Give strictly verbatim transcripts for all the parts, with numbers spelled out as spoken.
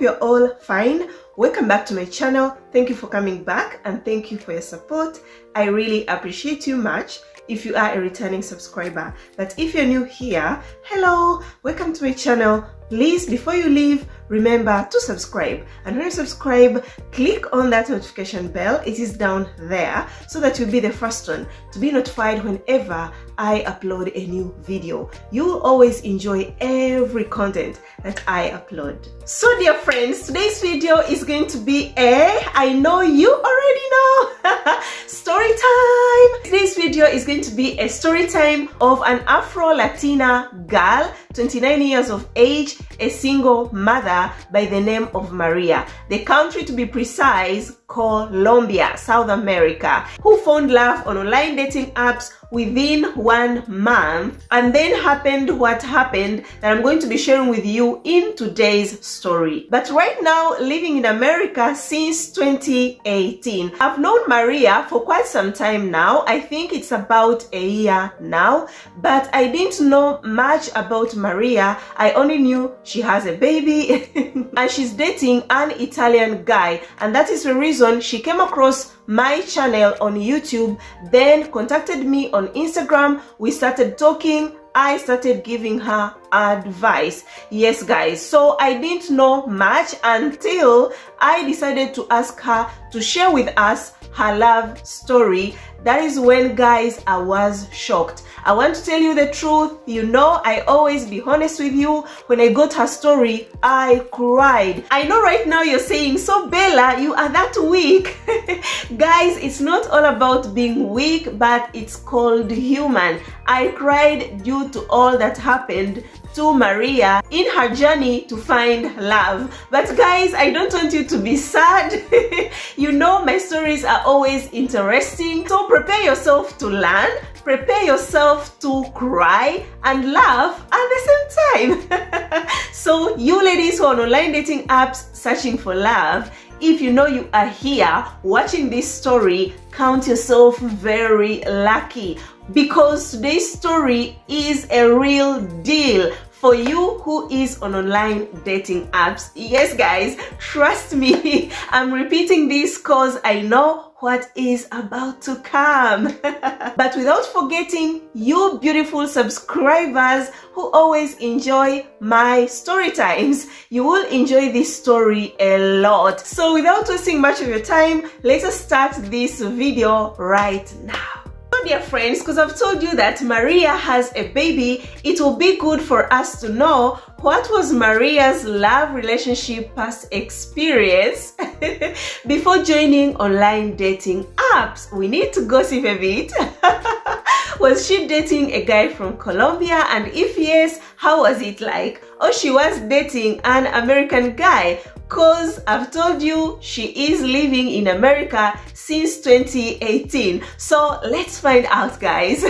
hope you're all fine. Welcome back to my channel. Thank you for coming back and thank you for your support. I really appreciate you much if you are a returning subscriber. But if you're new here, hello, welcome to my channel. Please, before you leave, remember to subscribe, and when you subscribe, click on that notification bell. It is down there so that you'll be the first one to be notified whenever I upload a new video. You'll always enjoy every content that I upload. So dear friends, today's video is going to be a, I know you already know, story time. Today's video is going to be a story time of an Afro-Latina girl, twenty-nine years of age, a single mother by the name of Maria. The country, to be precise, Colombia, South America, who found love on online dating apps within one month, and then happened what happened that I'm going to be sharing with you in today's story. But right now, living in America since twenty eighteen, I've known Maria for quite some time now. I think it's about a year now, but I didn't know much about Maria. I only knew she has a baby and she's dating an Italian guy, and that is the reason she came across my channel on YouTube, then contacted me on Instagram. We started talking. I started giving her advice. Yes guys, so I didn't know much until I decided to ask her to share with us her love story. That is when, guys, I was shocked. I want to tell you the truth. You know, I always be honest with you. When I got her story, I cried. I know right now you're saying, so Bella, you are that weak. Guys, it's not all about being weak, but it's called human. I cried due to all that happened to Maria in her journey to find love. But guys, I don't want you to be sad. You know, my stories are always interesting, so prepare yourself to learn, prepare yourself to cry and laugh at the same time. So you ladies who are on online dating apps searching for love, if you know you are here watching this story, count yourself very lucky, because today's story is a real deal for you who is on online dating apps. Yes guys, trust me, I'm repeating this because I know what is about to come. But without forgetting you beautiful subscribers who always enjoy my story times, you will enjoy this story a lot. So without wasting much of your time, let us start this video right now. Dear friends, because I've told you that Maria has a baby, it will be good for us to know what was Maria's love relationship past experience before joining online dating apps. We need to gossip a bit. Was she dating a guy from Colombia, and if yes, how was it like? Or she was dating an American guy, because I've told you she is living in America since twenty eighteen. So let's find out, guys.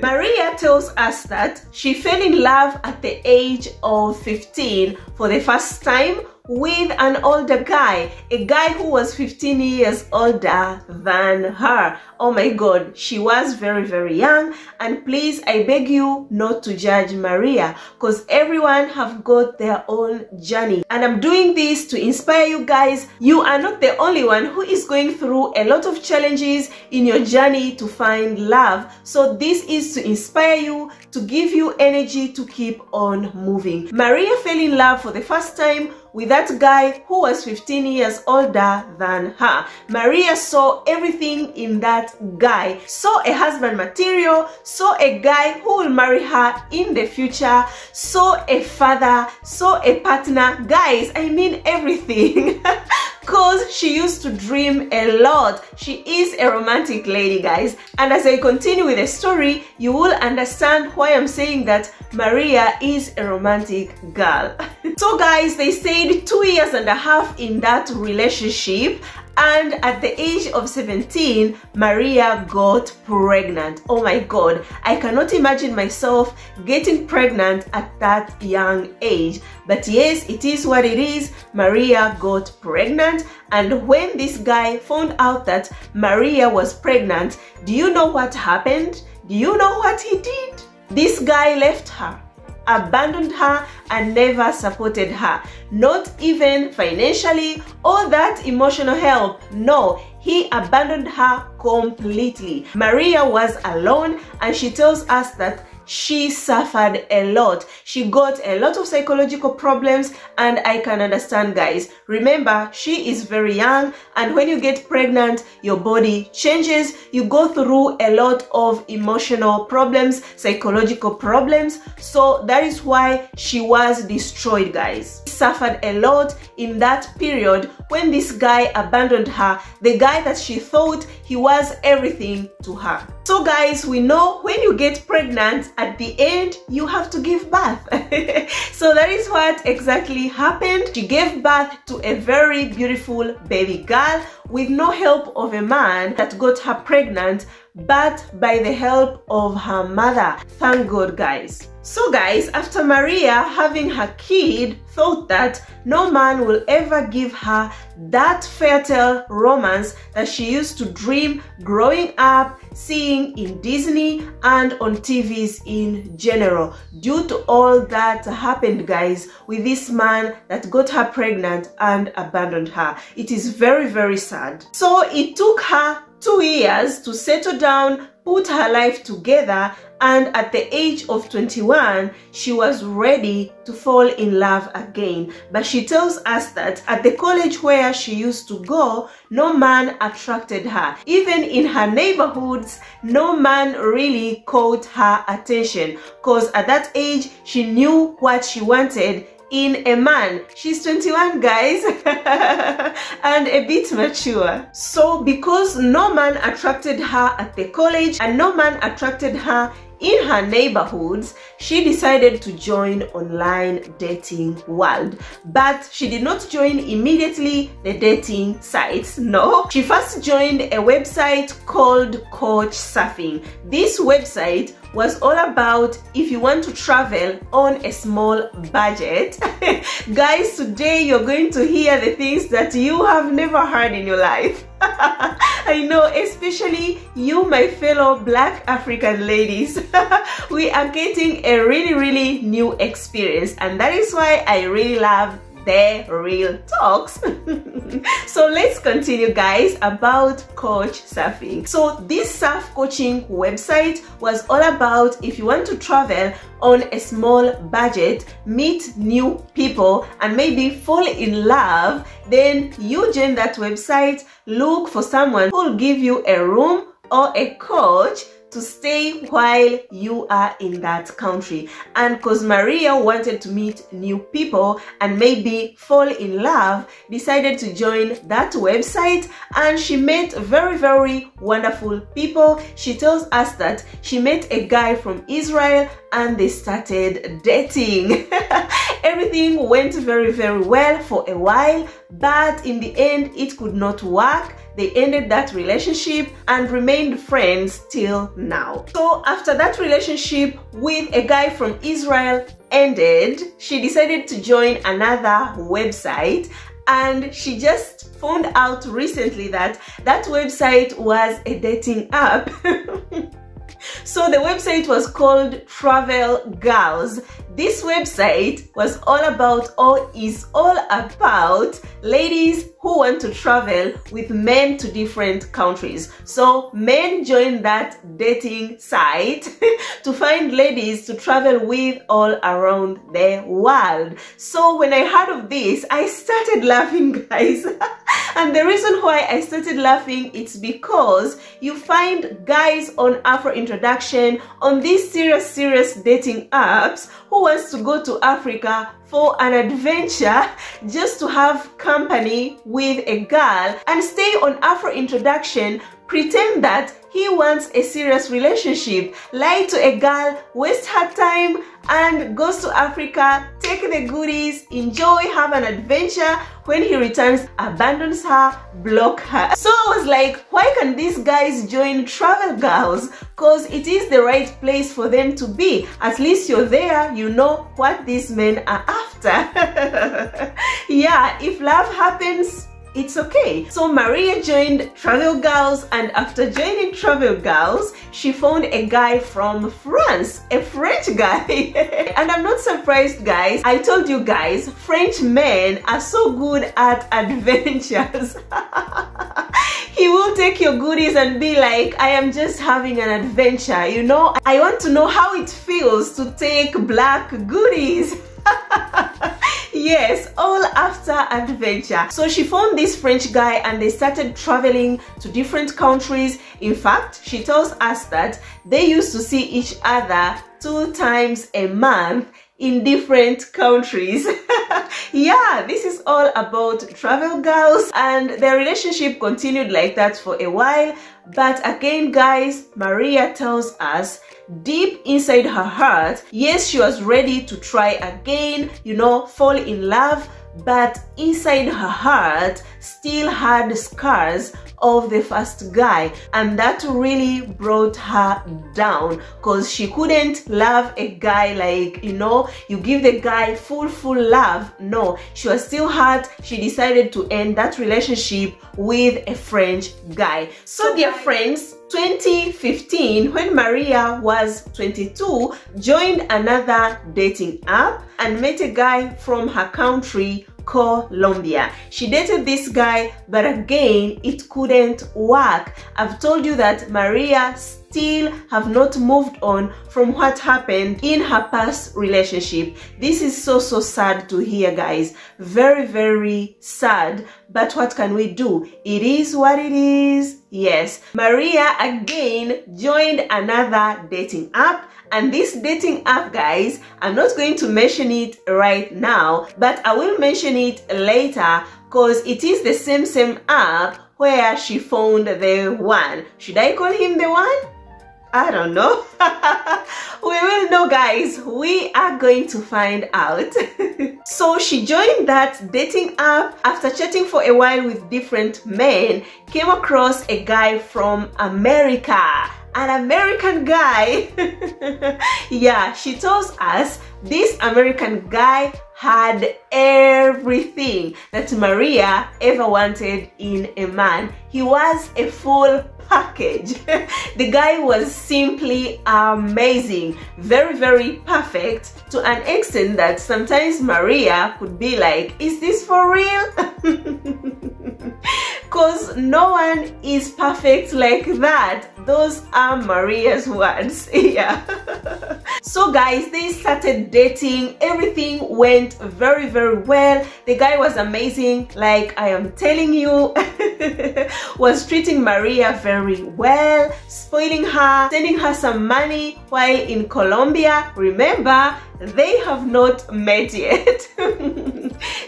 Maria tells us that she fell in love at the age of fifteen for the first time with an older guy, a guy who was fifteen years older than her. Oh my God, she was very, very young. And please, I beg you not to judge Maria, because everyone have got their own journey. And I'm doing this to inspire you guys. You are not the only one who is going through a lot of challenges in your journey to find love. So this is to inspire you, to give you energy to keep on moving. Maria fell in love for the first time with that guy who was fifteen years older than her. Maria saw everything in that guy, saw a husband material, saw a guy who will marry her in the future, saw a father, saw a partner. Guys, I mean everything. Because she used to dream a lot. She is a romantic lady, guys. And as I continue with the story, you will understand why I'm saying that Maria is a romantic girl. So guys, they stayed two years and a half in that relationship. And at the age of seventeen, Maria got pregnant. Oh my God, I cannot imagine myself getting pregnant at that young age. But yes, it is what it is. Maria got pregnant. And when this guy found out that Maria was pregnant, do you know what happened? Do you know what he did? This guy left her. abandoned her and never supported her, not even financially or that emotional help. No, he abandoned her completely. Maria was alone, and she tells us that she suffered a lot. She got a lot of psychological problems, and I can understand, guys. Remember, she is very young, and when you get pregnant, your body changes. You go through a lot of emotional problems, psychological problems. So that is why she was destroyed, guys. She suffered a lot in that period when this guy abandoned her, the guy that she thought he was everything to her. So guys, we know when you get pregnant, at the end, you have to give birth. So that is what exactly happened. She gave birth to a very beautiful baby girl with no help of a man that got her pregnant, but by the help of her mother. Thank God, guys. So guys, after Maria having her kid, thought that no man will ever give her that fairytale romance that she used to dream growing up, seeing in Disney and on T Vs in general. Due to all that happened, guys, with this man that got her pregnant and abandoned her. It is very, very sad. So it took her two years to settle down, put her life together, and at the age of twenty-one, she was ready to fall in love again. But she tells us that at the college where she used to go, no man attracted her. Even in her neighborhoods, no man really caught her attention, because at that age, she knew what she wanted in a man. She's twenty-one, guys, and a bit mature. So because no man attracted her at the college and no man attracted her in her neighborhoods, she decided to join online dating world. But she did not join immediately the dating sites. No, she first joined a website called CouchSurfing. This website was all about if you want to travel on a small budget. Guys, today you're going to hear the things that you have never heard in your life. I know, especially you, my fellow Black African ladies. We are getting a really, really new experience, and that is why I really love the real talks. So let's continue, guys, about CouchSurfing. So this surf coaching website was all about if you want to travel on a small budget, meet new people, and maybe fall in love, then you join that website, look for someone who will give you a room or a coach to stay while you are in that country. And because Maria wanted to meet new people and maybe fall in love, decided to join that website, and she met very, very wonderful people. She tells us that she met a guy from Israel and they started dating. Everything went very, very well for a while, but in the end it could not work. They ended that relationship and remained friends till now. So after that relationship with a guy from Israel ended, she decided to join another website, and she just found out recently that that website was a dating app. So the website was called Travel Girls. This website was all about or is all about ladies who want to travel with men to different countries. So men join that dating site to find ladies to travel with all around the world. So when I heard of this, I started laughing, guys. And the reason why I started laughing, it's because you find guys on Afro Introduction, on these serious, serious dating apps, who wants to go to Africa for an adventure just to have company with a girl and stay on Afro Introduction, pretend that he wants a serious relationship, lie to a girl, waste her time, and goes to Africa, take the goodies, enjoy, have an adventure. When he returns, abandons her, block her. So I was like, why can these guys join Travel Girls? Because it is the right place for them to be. At least you're there, you know what these men are after. Yeah, if love happens, it's okay. So Maria joined Travel Girls, and after joining Travel Girls, she found a guy from France, a French guy. And I'm not surprised, guys. I told you guys, French men are so good at adventures. He will take your goodies and be like, I am just having an adventure, you know? I want to know how it feels to take black goodies. Yes, all after adventure. So she found this French guy and they started traveling to different countries. In fact, she tells us that they used to see each other two times a month in different countries. Yeah, this is all about Travel Girls, and their relationship continued like that for a while. But again, guys, Maria tells us deep inside her heart, yes, she was ready to try again, you know, fall in love, but inside her heart still had scars of the first guy, and that really brought her down, because she couldn't love a guy like, you know, you give the guy full full love. No, she was still hurt. She decided to end that relationship with a French guy. So dear friends, twenty fifteen, when Maria was twenty-two, joined another dating app and met a guy from her country, Colombia. She dated this guy, but again, it couldn't work. I've told you that Maria still have not moved on from what happened in her past relationship. This is so, so sad to hear, guys. Very, very sad. But what can we do? It is what it is. Yes. Maria again joined another dating app. And this dating app, guys, I'm not going to mention it right now, but I will mention it later, because it is the same same app where she found the one. Should I call him the one? I don't know. We will know, guys. We are going to find out. So she joined that dating app. After chatting for a while with different men, came across a guy from America. An American guy. Yeah, she tells us this American guy had everything that Maria ever wanted in a man. He was a full package. The guy was simply amazing, very, very perfect, to an extent that sometimes Maria could be like, is this for real? Because no one is perfect like that. Those are Maria's words. Yeah. So guys, they started dating. Everything went very, very well. The guy was amazing, like I am telling you. Was treating Maria very well, spoiling her, sending her some money while in Colombia. Remember, they have not met yet.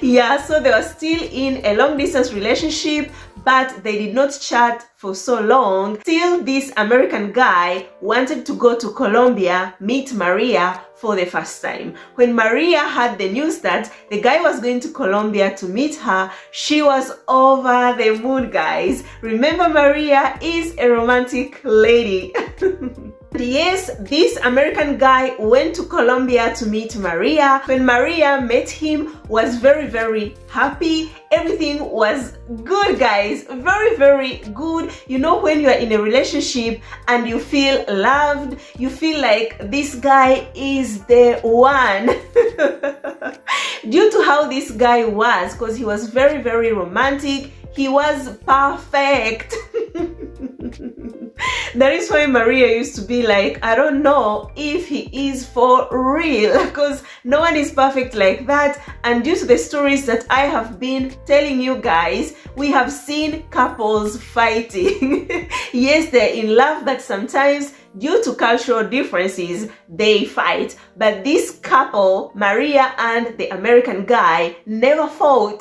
Yeah, so they were still in a long distance relationship, but they did not chat for so long, till this American guy wanted to go to Colombia, meet Maria for the first time. When Maria heard the news that the guy was going to Colombia to meet her, she was over the moon, guys. Remember, Maria is a romantic lady. Yes, this American guy went to Colombia to meet Maria. When Maria met him, was very, very happy. Everything was good, guys. Very, very good. You know, when you're in a relationship and you feel loved, you feel like this guy is the one. Due to how this guy was, because he was very, very romantic, he was perfect. That is why Maria used to be like, I don't know if he is for real, because no one is perfect like that. And due to the stories that I have been telling you guys, we have seen couples fighting. Yes, they're in love, but sometimes due to cultural differences, they fight. But this couple, Maria and the American guy, never fought.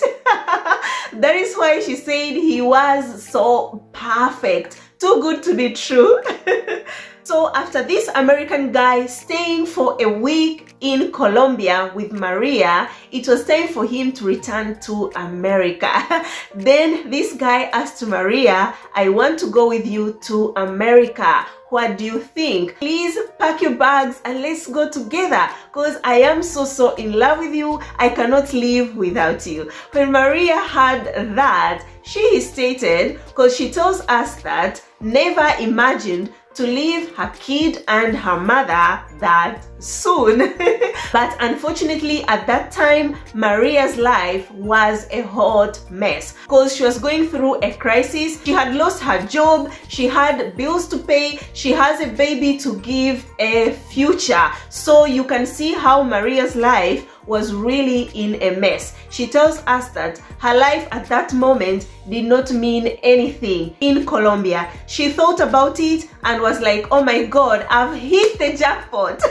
That is why she said he was so perfect. Too good to be true. So after this American guy staying for a week in Colombia with Maria, it was time for him to return to America. Then this guy asked Maria, I want to go with you to America. What do you think? Please pack your bags and let's go together, because I am so so in love with you. I cannot live without you. When Maria heard that, she stated, because she tells us that never imagined to leave her kid and her mother that soon. But unfortunately, at that time, Maria's life was a hot mess, because she was going through a crisis. She had lost her job, she had bills to pay, she has a baby to give a future. So you can see how Maria's life was really in a mess. She tells us that her life at that moment did not mean anything in Colombia. She thought about it and was like, oh my God, I've hit the jackpot.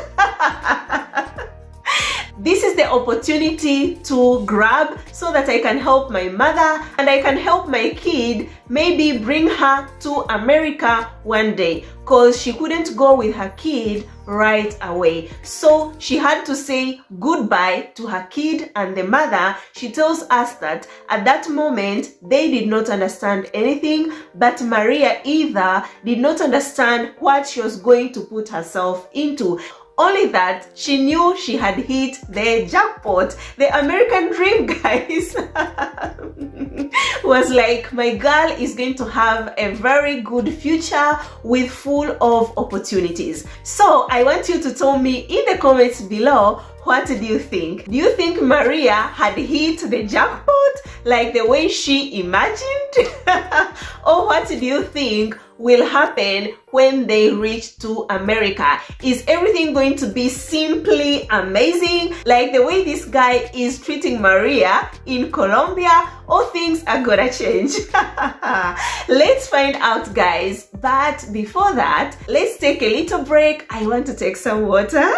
This is the opportunity to grab so that I can help my mother and I can help my kid, maybe bring her to America one day, because she couldn't go with her kid right away. So she had to say goodbye to her kid and the mother. She tells us that at that moment they did not understand anything, but Maria either did not understand what she was going to put herself into. Only that she knew she had hit the jackpot. The American dream, guys, was like, my girl is going to have a very good future with full of opportunities. So I want you to tell me in the comments below, what do you think? Do you think Maria had hit the jackpot like the way she imagined? Or what do you think will happen when they reach to America? Is everything going to be simply amazing like the way this guy is treating Maria in Colombia, or things are gonna change? Let's find out, guys. But before that, let's take a little break. I want to take some water.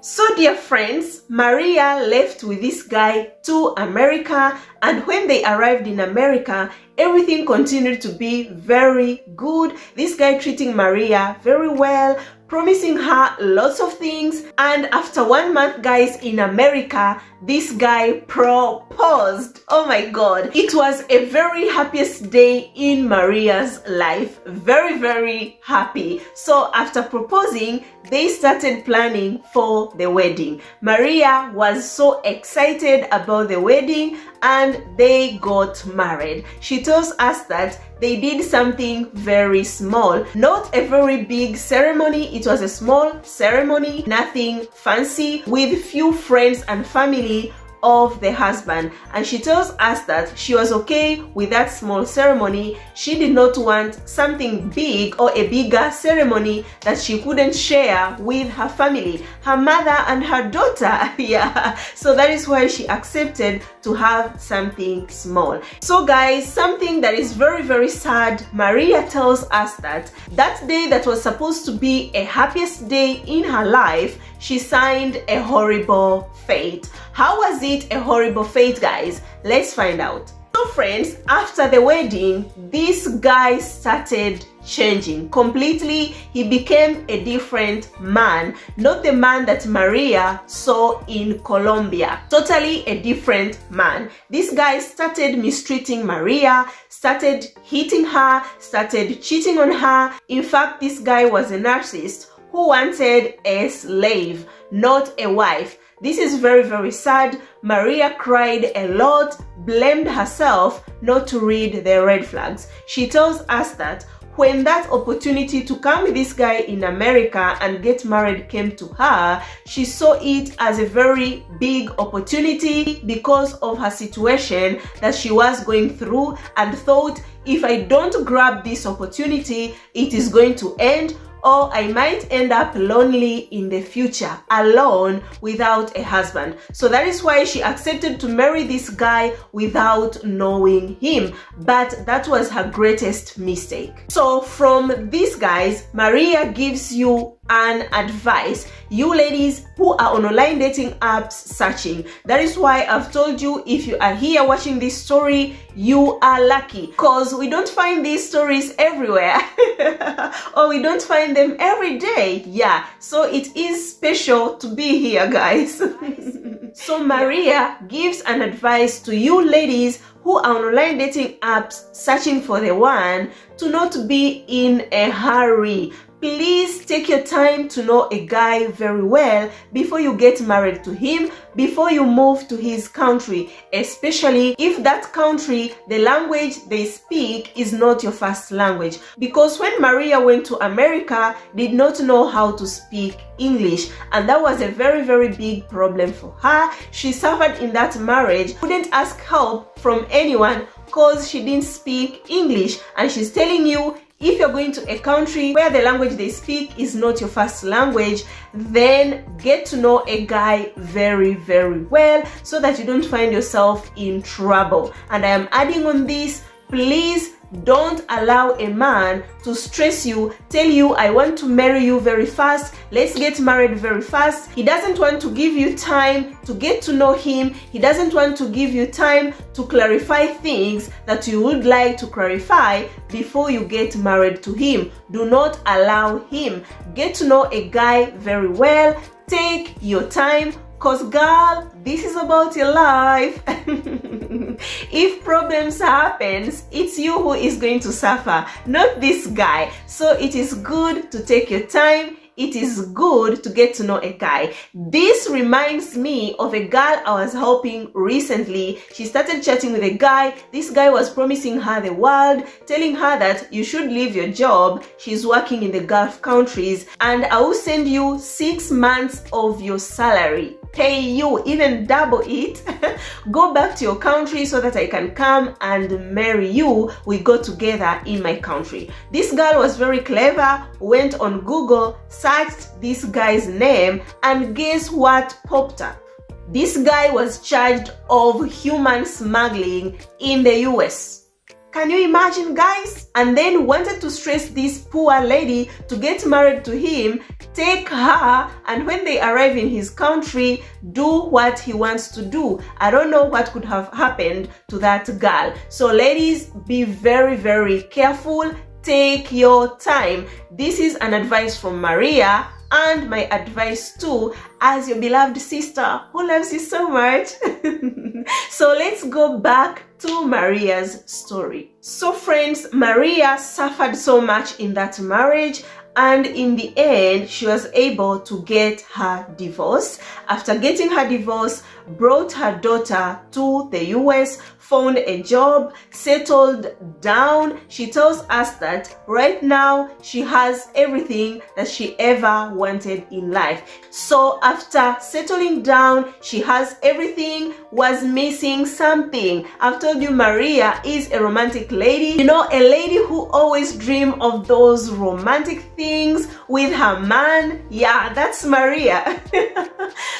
So dear friends, Maria left with this guy to America, and when they arrived in America, everything continued to be very good. This guy treating Maria very well, promising her lots of things, and after one month, guys, in America, this guy proposed. Oh my God, it was a very happiest day in Maria's life, very very happy. So after proposing, they started planning for the wedding. Maria was so excited about the wedding, and they got married. She tells us that they did something very small, not a very big ceremony. It was a small ceremony, nothing fancy, with few friends and family of the husband. And she tells us that she was okay with that small ceremony. She did not want something big or a bigger ceremony that she couldn't share with her family, her mother and her daughter. Yeah, so that is why she accepted to have something small. So guys, something that is very very sad, Maria tells us that that day that was supposed to be a happiest day in her life, she signed a horrible fate. How was it a horrible fate, guys? Let's find out. So friends, after the wedding, this guy started changing completely. He became a different man, not the man that Maria saw in Colombia. Totally a different man. This guy started mistreating Maria, started hitting her, started cheating on her. In fact, this guy was a narcissist who wanted a slave, not a wife. This is very very sad. Maria cried a lot, blamed herself not to read the red flags. She tells us that when that opportunity to come with this guy in America and get married came to her, she saw it as a very big opportunity because of her situation that she was going through, and thought, if I don't grab this opportunity, it is going to end, or I might end up lonely in the future, alone without a husband. So that is why she accepted to marry this guy without knowing him. But that was her greatest mistake. So from these guys, Maria gives you and advice you ladies who are on online dating apps searching. That is why I've told you, if you are here watching this story, you are lucky, because we don't find these stories everywhere or we don't find them every day. Yeah, so it is special to be here, guys. So Maria gives an advice to you ladies who are on online dating apps searching for the one, to not be in a hurry. Please take your time to know a guy very well before you get married to him, before you move to his country, especially if that country, the language they speak is not your first language. Because when Maria went to America, did not know how to speak English, and that was a very very big problem for her. She suffered in that marriage, couldn't ask help from anyone because she didn't speak English. And she's telling you, if you're going to a country where the language they speak is not your first language, then get to know a guy very, very well so that you don't find yourself in trouble. And I am adding on this, please don't allow a man to stress you, tell you, I want to marry you very fast, let's get married very fast. He doesn't want to give you time to get to know him. He doesn't want to give you time to clarify things that you would like to clarify before you get married to him. Do not allow him. Get to know a guy very well. Take your time, because girl, this is about your life. If problems happens, it's you who is going to suffer, not this guy. So it is good to take your time. It is good to get to know a guy. This reminds me of a girl I was helping recently. She started chatting with a guy. This guy was promising her the world, telling her that you should leave your job. She's working in the Gulf countries, and I will send you six months of your salary, pay you, even double it. Go back to your country so that I can come and marry you. We go together in my country. This girl was very clever, went on Google, searched this guy's name, and guess what popped up? This guy was charged of human smuggling in the U S. Can you imagine, guys? And then wanted to stress this poor lady to get married to him, take her, and when they arrive in his country, do what he wants to do. I don't know what could have happened to that girl. So ladies, be very, very careful. Take your time. This is an advice from Maria, and my advice too, as your beloved sister who loves you so much. So let's go back to Maria's story. So friends, Maria suffered so much in that marriage, and in the end she was able to get her divorce. After getting her divorce, brought her daughter to the U S, found a job, settled down. She tells us that right now she has everything that she ever wanted in life. So after settling down, she has everything, was missing something. I've told you Maria is a romantic lady, you know, a lady who always dreams of those romantic things with her man. Yeah, that's Maria.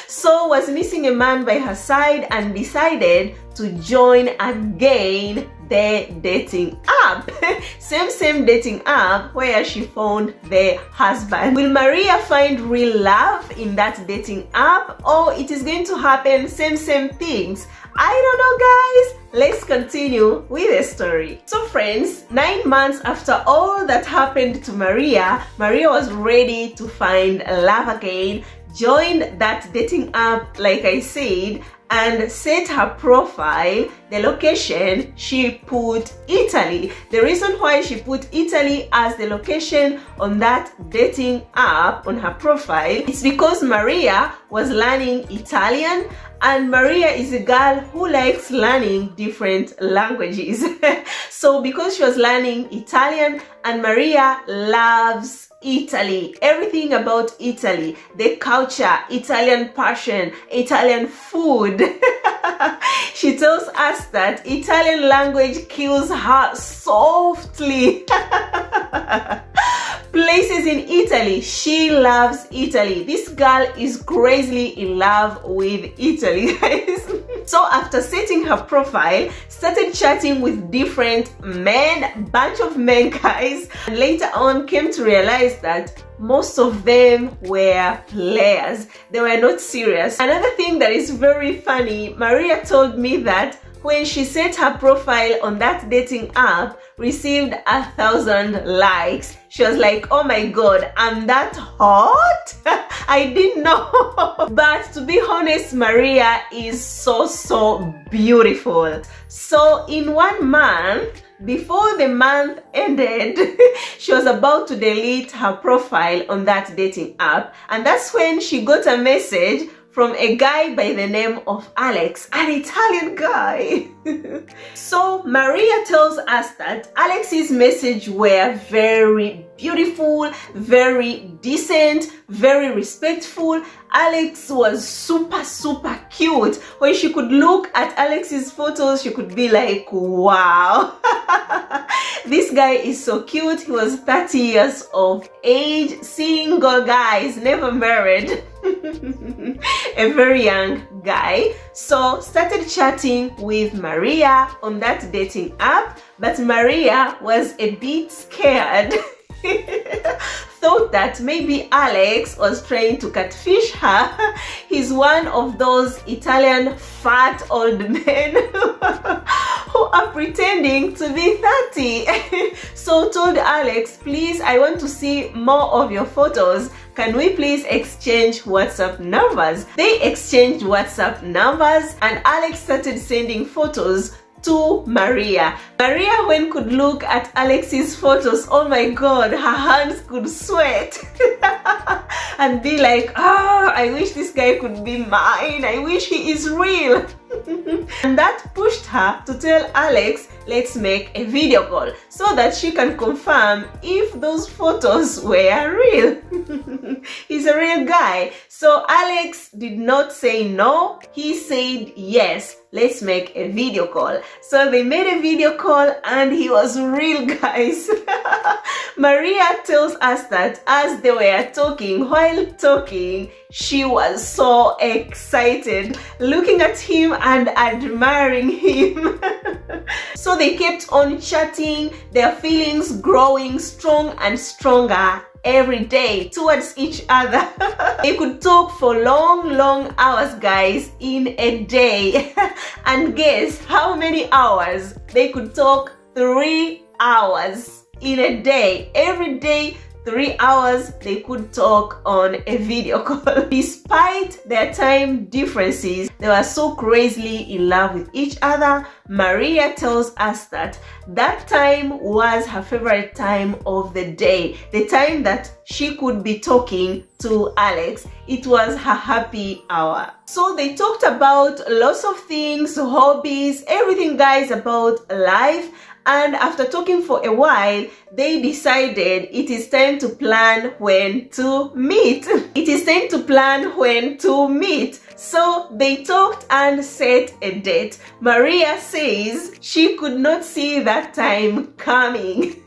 So was missing a man by her side, and decided to join again the dating app. same same dating app where she found the husband. Will Maria find real love in that dating app, or it is going to happen same same things? I don't know, guys. Let's continue with the story. So friends, nine months after all that happened to Maria, Maria was ready to find love again, joined that dating app like I said, and set her profile. The location, she put Italy. The reason why she put Italy as the location on that dating app on her profile is because Maria was learning Italian, and Maria is a girl who likes learning different languages. So because she was learning Italian, and Maria loves Italy, everything about Italy, the culture, Italian passion, Italian food. She tells us that Italian language kills her softly. Places in Italy, she loves Italy. This girl is crazily in love with Italy, guys. So after setting her profile, started chatting with different men, bunch of men, guys, and later on came to realize that most of them were players. They were not serious. Another thing that is very funny, Maria told me that when she set her profile on that dating app, received a thousand likes. She was like, oh my god, I'm that hot? I didn't know. But to be honest, Maria is so, so beautiful. So in one month, before the month ended, she was about to delete her profile on that dating app. And that's when she got a message from a guy by the name of Alex, an Italian guy. So Maria tells us that Alex's messages were very beautiful, very decent, very respectful. Alex was super, super cute. When she could look at Alex's photos, she could be like, wow. This guy is so cute. He was thirty years of age, single guys, never married. A very young guy. So started chatting with Maria on that dating app, but Maria was a bit scared. Thought that maybe Alex was trying to catfish her. He's one of those Italian fat old men who are pretending to be thirty. So told Alex, please, I want to see more of your photos. Can we please exchange WhatsApp numbers? They exchanged WhatsApp numbers and Alex started sending photos to Maria. Maria, when could look at Alex's photos, oh my god, her hands could sweat and be like, oh, I wish this guy could be mine. I wish he is real. And that pushed her to tell Alex, let's make a video call so that she can confirm if those photos were real. He's a real guy. So Alex did not say no, he said yes, let's make a video call. So they made a video call and he was real, guys. Maria tells us that as they were talking, while talking, she was so excited, looking at him and admiring him. So they kept on chatting, their feelings growing strong and stronger every day towards each other. They could talk for long, long hours, guys, in a day. And guess how many hours? They could talk three hours in a day. Every day, three hours they could talk on a video call. Despite their time differences, they were so crazily in love with each other. Maria tells us that that time was her favorite time of the day, the time that she could be talking to Alex. It was her happy hour. So they talked about lots of things, hobbies, everything, guys, about life. And after talking for a while, they decided it is time to plan when to meet. It is time to plan when to meet. So they talked and set a date. Maria says she could not see that time coming.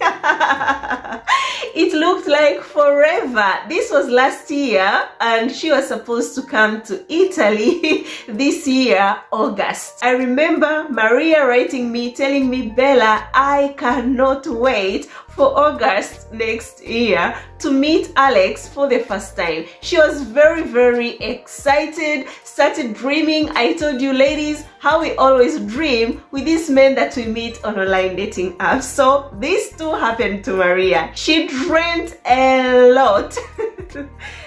It looked like forever. This was last year and she was supposed to come to Italy this year, August. I remember Maria writing me, telling me, Bella, I cannot wait for August next year to meet Alex for the first time. She was very, very excited, started dreaming. I told you ladies how we always dream with these men that we meet on online dating apps. So this too happened to Maria. She dreamt a lot.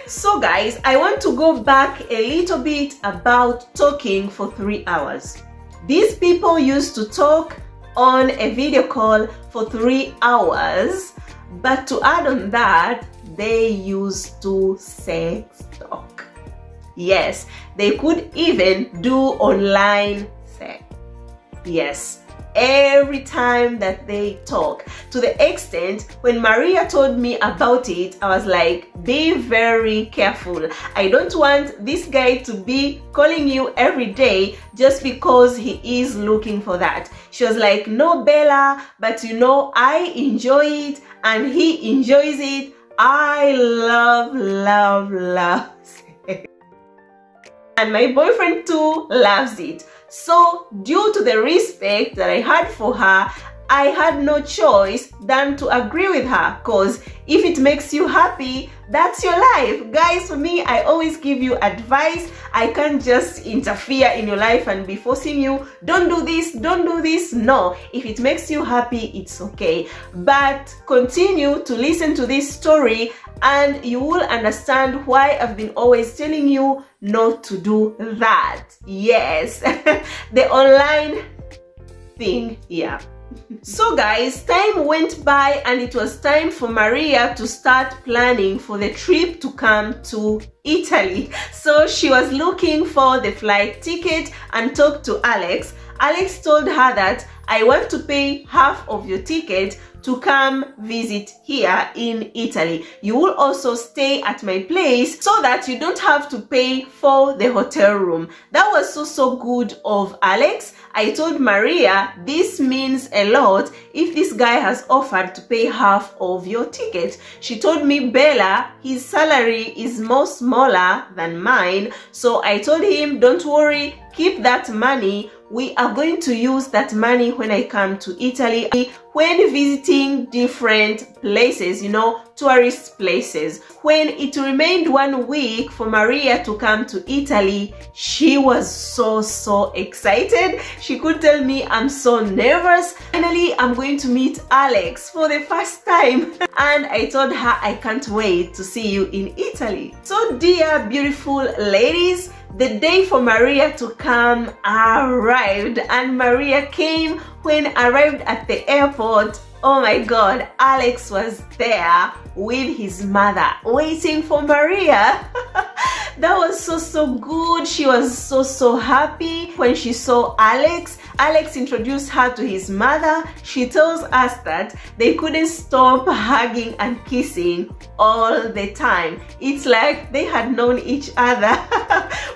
So guys, I want to go back a little bit about talking for three hours. These people used to talk on a video call for three hours, but to add on that, they used to sex talk. Yes, they could even do online sex. Yes, every time that they talk, to the extent when Maria told me about it, I was like, be very careful. I don't want this guy to be calling you every day just because he is looking for that. She was like, no, Bella, but you know, I enjoy it and he enjoys it. I love, love, love sex. And my boyfriend too loves it. So due to the respect that I had for her, I had no choice than to agree with her, because if it makes you happy, that's your life. Guys, for me, I always give you advice. I can't just interfere in your life and be forcing you, don't do this, don't do this. No, if it makes you happy, it's okay. But continue to listen to this story and you will understand why I've been always telling you not to do that. Yes, the online thing, yeah. So guys, time went by and it was time for Maria to start planning for the trip to come to Italy. So she was looking for the flight ticket and talked to Alex. Alex told her that, I want to pay half of your ticket to come visit here in Italy. You will also stay at my place so that you don't have to pay for the hotel room. That was so, so good of Alex. I told Maria, this means a lot if this guy has offered to pay half of your ticket. She told me, Bella, his salary is more smaller than mine. So I told him, don't worry, keep that money. We are going to use that money when I come to Italy, when visiting different places, you know, tourist places. When it remained one week for Maria to come to Italy, she was so, so excited. She could tell me, I'm so nervous. Finally, I'm going to meet Alex for the first time. And I told her, I can't wait to see you in Italy. So dear, beautiful ladies, the day for Maria to come arrived, and Maria came. When arrived at the airport, oh my God, Alex was there with his mother waiting for Maria. That was so, so good. She was so, so happy when she saw Alex. Alex introduced her to his mother. She tells us that they couldn't stop hugging and kissing all the time. It's like they had known each other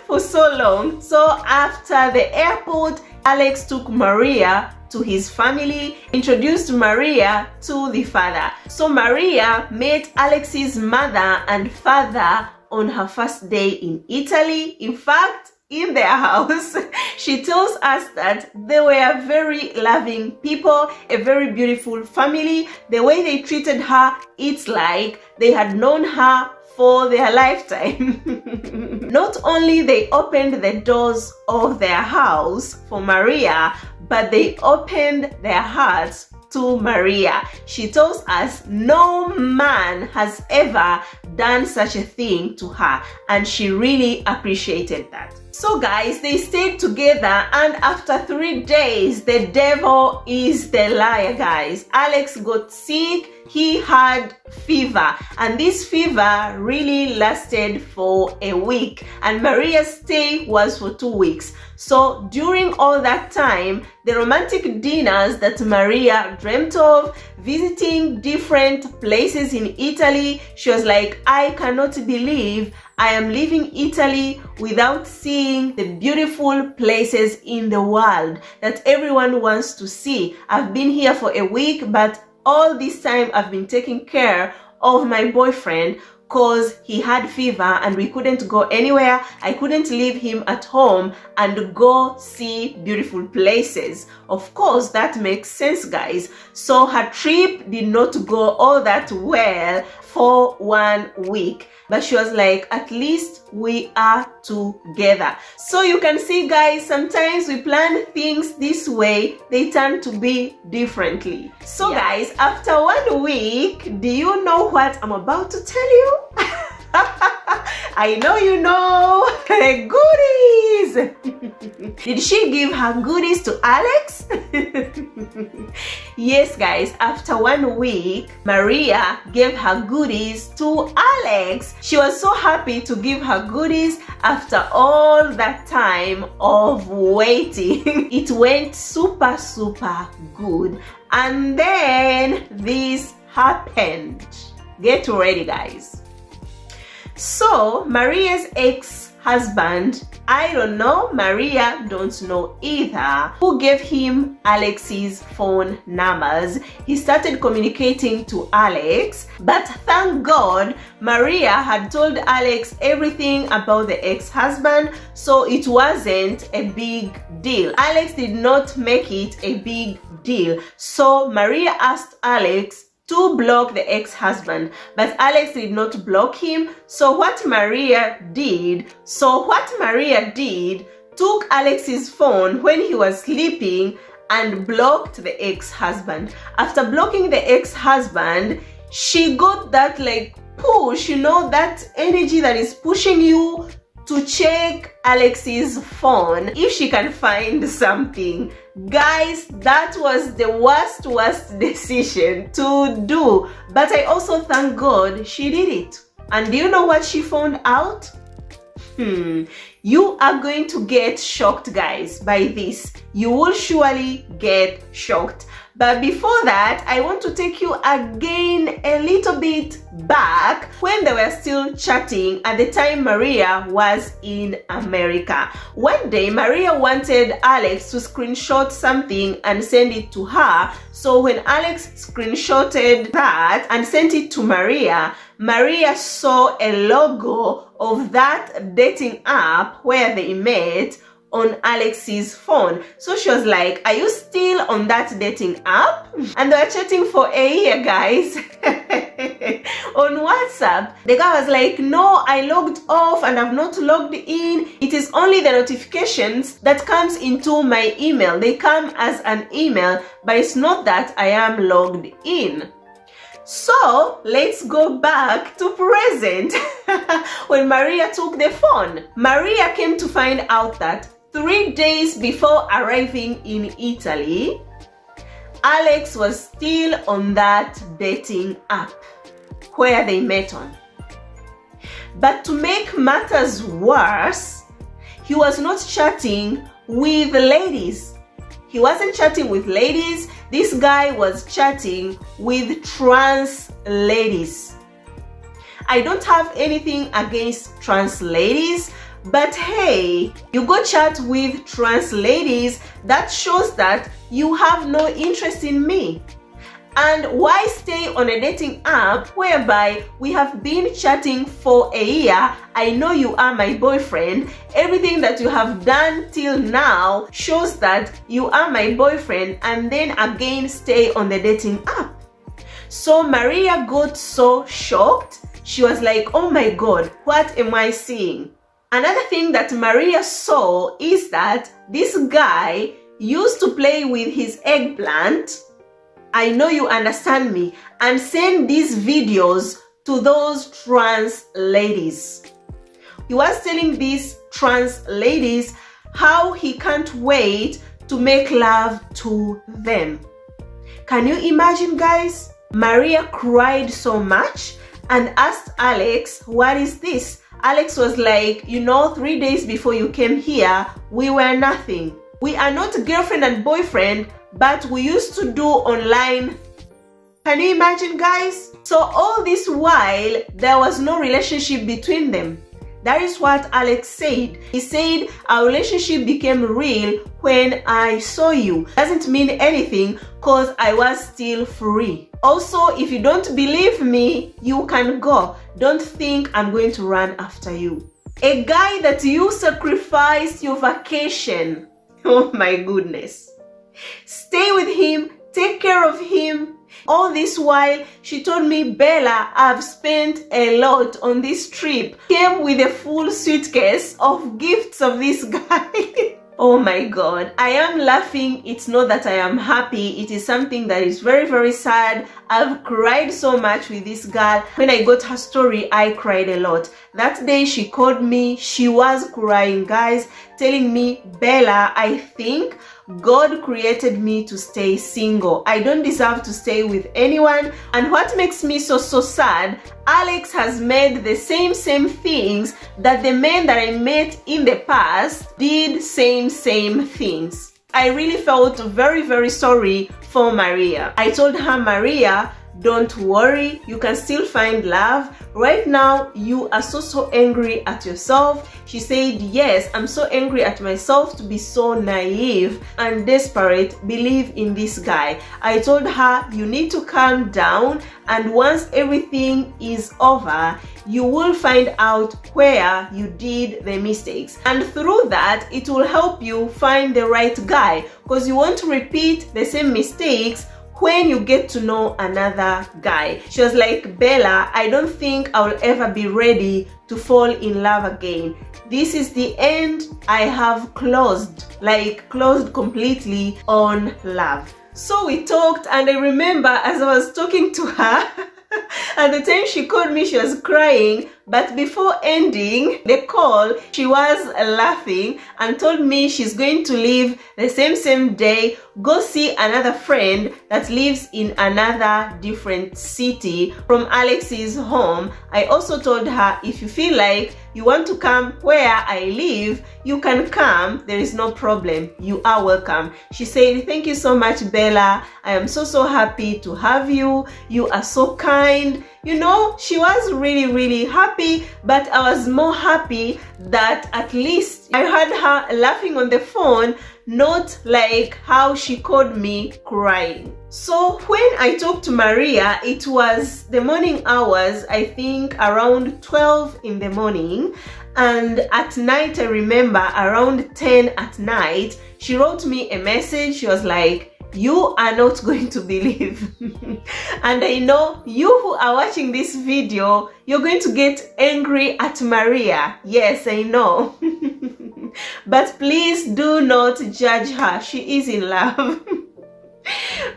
for so long. So after the airport, Alex took Maria to his family, introduced Maria to the father. So Maria met Alex's mother and father on her first day in Italy. In fact, in their house. She tells us that they were very loving people, a very beautiful family. The way they treated her, it's like they had known her for their lifetime. Not only they opened the doors of their house for Maria, but they opened their hearts to Maria. She tells us no man has ever done such a thing to her, and she really appreciated that. So guys, they stayed together, and after three days, the devil is the liar, guys. Alex got sick. He had fever, and this fever really lasted for a week, and Maria's stay was for two weeks. So during all that time, the romantic dinners that Maria dreamt of, visiting different places in Italy, she was like, I cannot believe I am leaving Italy without seeing the beautiful places in the world that everyone wants to see. I've been here for a week, but all this time I've been taking care of my boyfriend because he had fever and we couldn't go anywhere. I couldn't leave him at home and go see beautiful places. Of course, that makes sense, guys. So her trip did not go all that well for one week. But she was like, at least we are together. So you can see, guys, sometimes we plan things this way, they turn to be differently. So yeah. Guys, after one week, do you know what I'm about to tell you? I know you know. Goodies! Did she give her goodies to Alex? Yes, guys, after one week, Maria gave her goodies to Alex. She was so happy to give her goodies after all that time of waiting. It went super, super good. And then this happened. Get ready, guys. So Maria's ex-husband I don't know, Maria don't know either, who gave him Alex's phone numbers. He started communicating to Alex, but thank God Maria had told Alex everything about the ex-husband, so it wasn't a big deal. Alex did not make it a big deal, so Maria asked Alex to block the ex-husband, but Alex did not block him. So what Maria did, so what Maria did, took Alex's phone when he was sleeping and blocked the ex-husband. After blocking the ex-husband, she got that like push, you know, that energy that is pushing you to check Alex's phone if she can find something. Guys, that was the worst, worst decision to do. But I also thank God she did it. And do you know what she found out? Hmm, you are going to get shocked, guys, by this. You will surely get shocked. But before that, I want to take you again a little bit back when they were still chatting at the time Maria was in America. One day, Maria wanted Alex to screenshot something and send it to her. So when Alex screenshotted that and sent it to Maria, Maria saw a logo of that dating app where they met on Alex's phone. So she was like, are you still on that dating app? And they were chatting for a year, guys. On WhatsApp, the guy was like, no, I logged off and I've not logged in. It is only the notifications that comes into my email. They come as an email, but it's not that I am logged in. So let's go back to present. When Maria took the phone, Maria came to find out that three days before arriving in Italy, Alex was still on that dating app where they met on. But to make matters worse, he was not chatting with ladies. He wasn't chatting with ladies. This guy was chatting with trans ladies. I don't have anything against trans ladies, but hey, you go chat with trans ladies, that shows that you have no interest in me. And why stay on a dating app whereby we have been chatting for a year? I know you are my boyfriend. Everything that you have done till now shows that you are my boyfriend, and then again stay on the dating app. So Maria got so shocked. She was like, oh my God, what am I seeing? Another thing that Maria saw is that this guy used to play with his eggplant. I know you understand me, and send these videos to those trans ladies. He was telling these trans ladies how he can't wait to make love to them. Can you imagine, guys? Maria cried so much and asked Alex, what is this? Alex was like, you know, three days before you came here, we were nothing. We are not girlfriend and boyfriend, but we used to do online. Can you imagine, guys? So all this while, there was no relationship between them. That is what Alex said. He said, our relationship became real when I saw you. Doesn't mean anything because I was still free. Also, if you don't believe me, you can go. Don't think I'm going to run after you. A guy that you sacrificed your vacation. Oh my goodness. Stay with him, take care of him. All this while, she told me, Bella, I've spent a lot on this trip. Came with a full suitcase of gifts of this guy. Oh my God, I am laughing. It's not that I am happy. It is something that is very, very sad. I've cried so much with this girl. When I got her story, I cried a lot. That day she called me, she was crying, guys, telling me, Bella, I think God created me to stay single. I don't deserve to stay with anyone. And what makes me so, so sad, Alex has made the same, same things that the men that I met in the past did, same, same things. I really felt very, very sorry for Maria. I told her, Maria, Don't worry, you can still find love. Right now, you are so, so angry at yourself. She said, yes, I'm so angry at myself to be so naive and desperate, believe in this guy. I told her, you need to calm down, and once everything is over, you will find out where you did the mistakes. And through that, it will help you find the right guy, because you won't repeat the same mistakes when you get to know another guy. She was like, Bella, I don't think I'll ever be ready to fall in love again. This is the end. I have closed, like closed completely on love. So we talked, and I remember as I was talking to her, at the time she called me, she was crying, but before ending the call, she was laughing and told me she's going to leave the same same day, go see another friend that lives in another different city from Alex's home. I also told her, if you feel like you want to come where I live, you can come. There is no problem. You are welcome. She said, thank you so much, Bella. I am so, so happy to have you. You are so kind. You know, she was really, really happy, but I was more happy that at least I heard her laughing on the phone, not like how she called me crying. So when I talked to Maria, it was the morning hours, I think around twelve in the morning, and at night, I remember around ten at night, she wrote me a message. She was like, you are not going to believe. And I know you who are watching this video, you're going to get angry at Maria. Yes, I know. But please do not judge her. She is in love.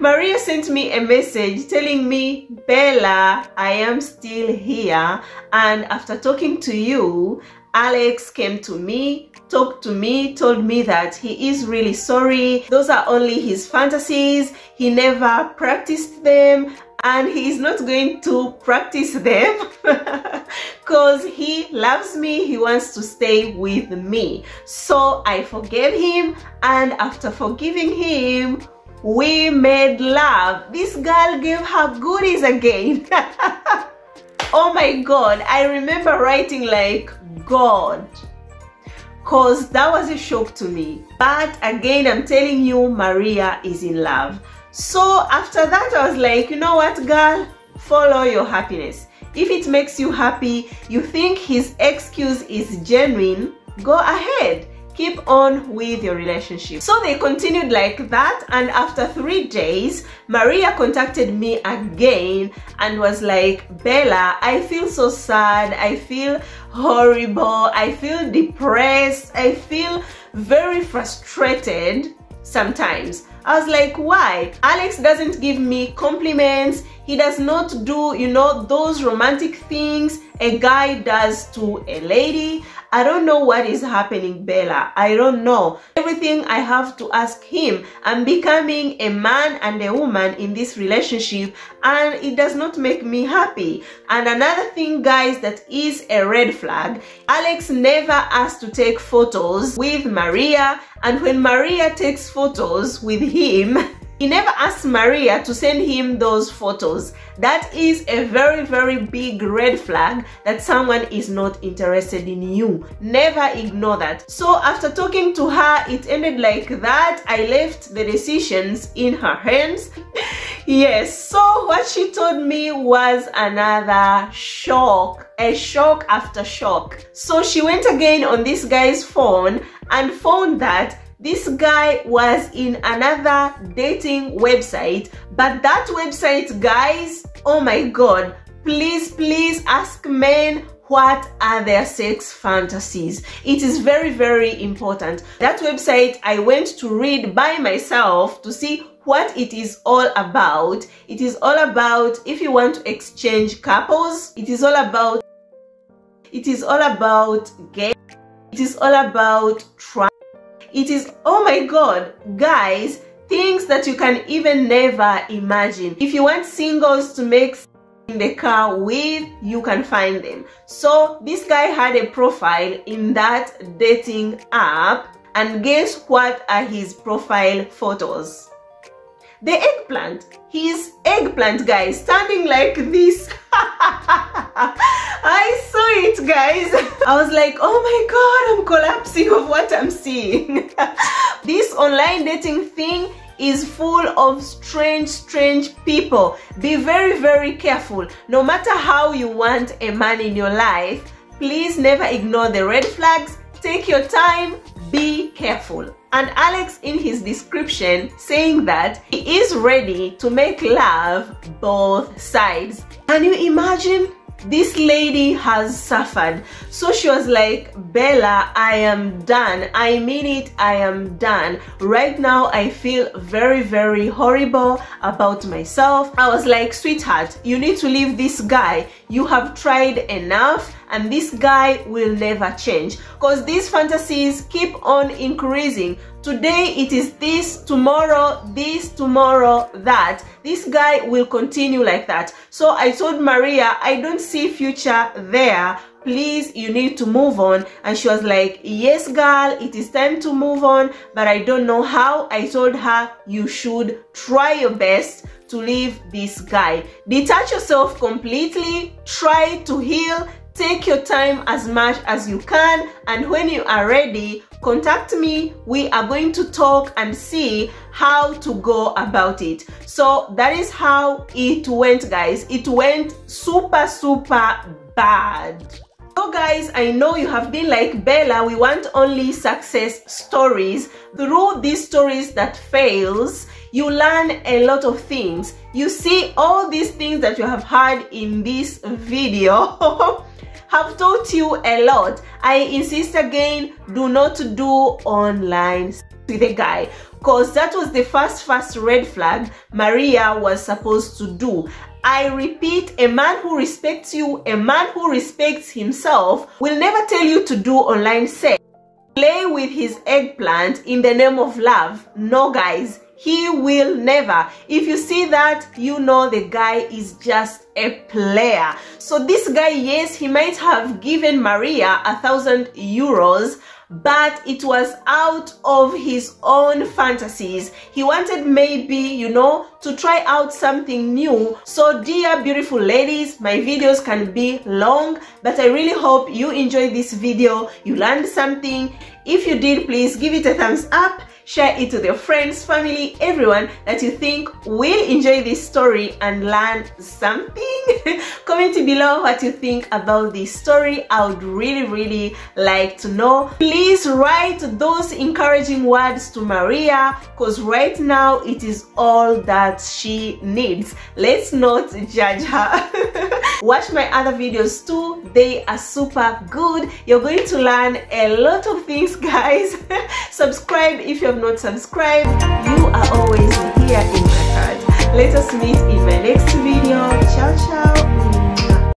Maria sent me a message telling me, Bella, I am still here. And after talking to you, Alex came to me, talked to me, told me that he is really sorry. Those are only his fantasies. He never practiced them, and he is not going to practice them because he loves me. He wants to stay with me. So I forgave him, and after forgiving him, we made love. This girl gave her goodies again. Oh my God, I remember writing like, God, because that was a shock to me. But again, I'm telling you, Maria is in love. So after that, I was like, you know what, girl, follow your happiness. If it makes you happy, you think his excuse is genuine, go ahead. Keep on with your relationship. So they continued like that, and after three days, Maria contacted me again and was like, Bella, I feel so sad, I feel horrible, I feel depressed, I feel very frustrated sometimes. I was like, why? Alex doesn't give me compliments. He does not do, you know, those romantic things a guy does to a lady. I don't know what is happening, Bella. I don't know. Everything I have to ask him. I'm becoming a man and a woman in this relationship, and it does not make me happy. And another thing, guys, that is a red flag. Alex never asked to take photos with Maria, and when Maria takes photos with him, he never asked Maria to send him those photos. That is a very, very big red flag that someone is not interested in you. Never ignore that. So after talking to her, it ended like that. I left the decisions in her hands. Yes, so what she told me was another shock, a shock after shock. So she went again on this guy's phone and found that this guy was in another dating website, but that website, guys, oh my God, please, please ask men what are their sex fantasies. It is very, very important. That website I went to read by myself to see what it is all about. It is all about if you want to exchange couples, it is all about, it is all about gay, it is all about trans. It is, oh my God, guys, things that you can even never imagine. If you want singles to make in the car with, you can find them. So this guy had a profile in that dating app, and guess what are his profile photos? the eggplant. He's eggplant, guys, standing like this. I saw it, guys. I was like, oh my god, I'm collapsing of what I'm seeing. This online dating thing is full of strange strange people. Be very very careful. No matter how you want a man in your life, please never ignore the red flags. Take your time, be careful. And Alex, in his description, saying that he is ready to make love both sides. Can you imagine? This lady has suffered. So she was like, Bella, I am done. I mean it, I am done. Right now I feel very very horrible about myself. I was like, sweetheart, you need to leave this guy. You have tried enough and this guy will never change, because these fantasies keep on increasing. Today it is this, tomorrow this, tomorrow that. This guy will continue like that. So I told Maria, I don't see future there. Please, you need to move on. And she was like, yes girl, it is time to move on, but I don't know how. I told her, you should try your best to leave this guy. Detach yourself completely, try to heal. Take your time as much as you can, and when you are ready, contact me. We are going to talk and see how to go about it. So that is how it went, guys. It went super super bad. So guys, I know you have been like, Bella, we want only success stories. Through these stories that fails, you learn a lot of things. You see, all these things that you have heard in this video have taught you a lot. I insist again, do not do online with a guy, because that was the first first red flag Maria was supposed to do. I repeat, a man who respects you, a man who respects himself, will never tell you to do online sex, play with his eggplant in the name of love. No guys, he will never. If you see that, you know the guy is just a player. So this guy, yes, he might have given Maria a thousand euros, but it was out of his own fantasies. He wanted, maybe, you know, to try out something new. So dear beautiful ladies, my videos can be long, but I really hope you enjoyed this video, you learned something. If you did, please give it a thumbs up, share it to your friends, family, everyone that you think will enjoy this story and learn something. Comment below what you think about this story. I would really really like to know. Please write those encouraging words to Maria, because right now it is all that she needs. Let's not judge her. Watch my other videos too, they are super good. You're going to learn a lot of things, guys. Subscribe if you have not subscribed. You are always here in my heart. Let us meet in my next video. Ciao ciao.